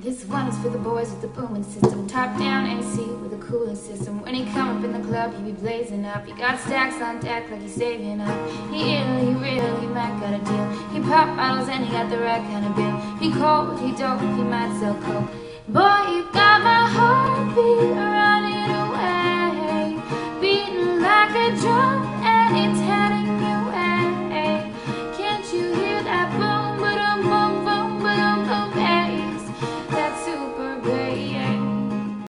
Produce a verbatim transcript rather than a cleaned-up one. This one is for the boys with the booming system, top down A C with a cooling system. When he come up in the club, he be blazing up. He got stacks on deck like he's saving up. He ill, he real, he might got a deal. He pop bottles and he got the right kind of bill. He cold, he dope, he might sell coke. Boy,